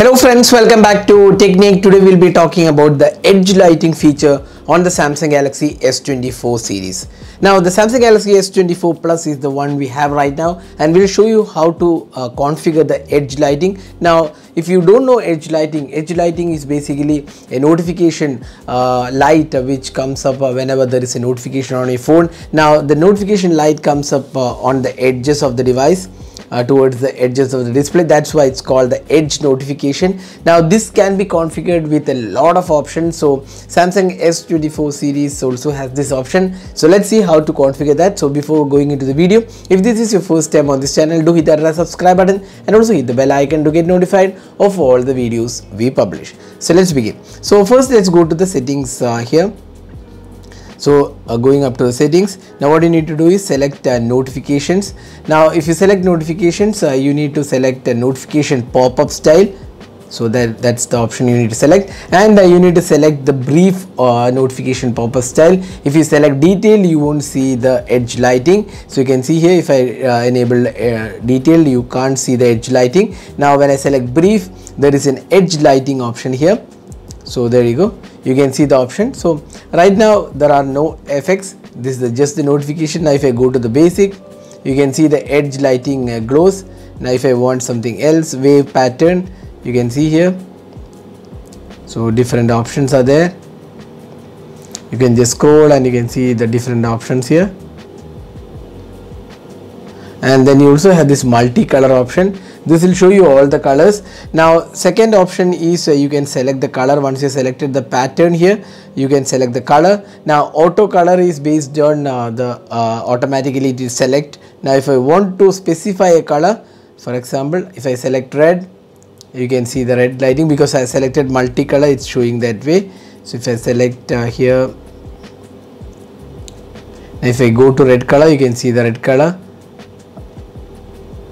Hello friends, welcome back to Technique. Today we'll be talking about the edge lighting feature on the Samsung Galaxy S24 series. Now the Samsung Galaxy S24 Plus is the one we have right now, and we'll show you how to configure the edge lighting. Now if you don't know edge lighting is basically a notification light which comes up whenever there is a notification on your phone. Now the notification light comes up on the edges of the device. Towards the edges of the display. That's why it's called the edge notification. Now this can be configured with a lot of options, so Samsung S24 series also has this option. So let's see how to configure that. So before going into the video, if this is your first time on this channel, do hit that subscribe button and also hit the bell icon to get notified of all the videos we publish. So let's begin. So first let's go to the settings here. So going up to the settings, now what you need to do is select notifications. Now if you select notifications, you need to select a notification pop-up style. So that's the option you need to select, and you need to select the brief notification pop-up style. If you select detail, you won't see the edge lighting. So you can see here, if I enable detail, you can't see the edge lighting. Now when I select brief, there is an edge lighting option here. So there you go, you can see the option. So right now there are no effects. This is just the notification. Now if I go to the basic, you can see the edge lighting glows. Now if I want something else, wave pattern, you can see here. So different options are there. You can just scroll and you can see the different options here. And then you also have this multi-color option. This will show you all the colors. Now second option is you can select the color. Once you selected the pattern here, you can select the color. Now auto color is based on automatically it is select. Now if I want to specify a color, for example if I select red, you can see the red lighting because I selected multi-color, it's showing that way. So if I select here, if I go to red color, you can see the red color.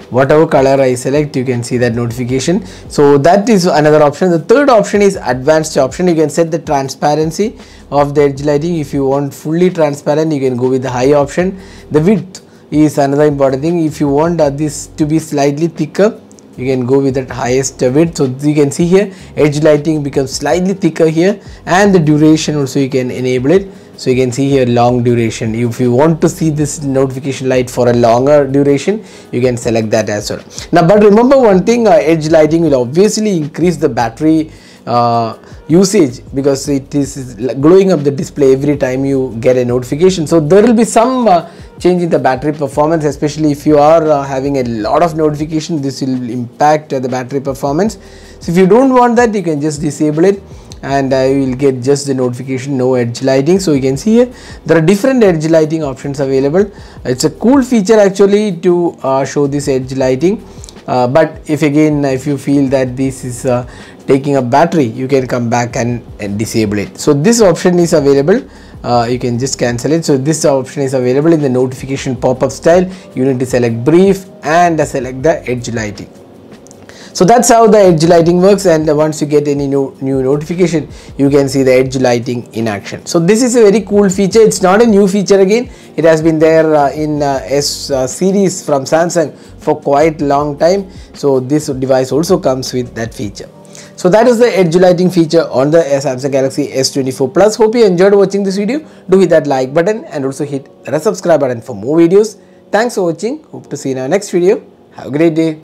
Whatever color I select, you can see that notification. So that is another option. The third option is advanced option. You can set the transparency of the edge lighting. If you want fully transparent, you can go with the high option. The width is another important thing. If you want this to be slightly thicker, you can go with that highest width. So you can see here, edge lighting becomes slightly thicker here, and the duration also you can enable it. So you can see here long duration. If you want to see this notification light for a longer duration, you can select that as well. Now but remember one thing, edge lighting will obviously increase the battery usage because it is glowing up the display every time you get a notification. So there will be some change in the battery performance, especially if you are having a lot of notifications. This will impact the battery performance. So if you don't want that, you can just disable it, and I will get just the notification, no edge lighting. So you can see here there are different edge lighting options available. It's a cool feature actually to show this edge lighting, but if you feel that this is taking a battery, you can come back and disable it. So this option is available. You can just cancel it. So this option is available in the notification pop-up style. You need to select brief and select the edge lighting. So that's how the edge lighting works, and once you get any new notification, you can see the edge lighting in action. So this is a very cool feature. It's not a new feature again. It has been there in S series from Samsung for quite long time. So this device also comes with that feature. So that is the edge lighting feature on the Samsung Galaxy S24 Plus. Hope you enjoyed watching this video. Do hit that like button and also hit the subscribe button for more videos. Thanks for watching. Hope to see you in our next video. Have a great day.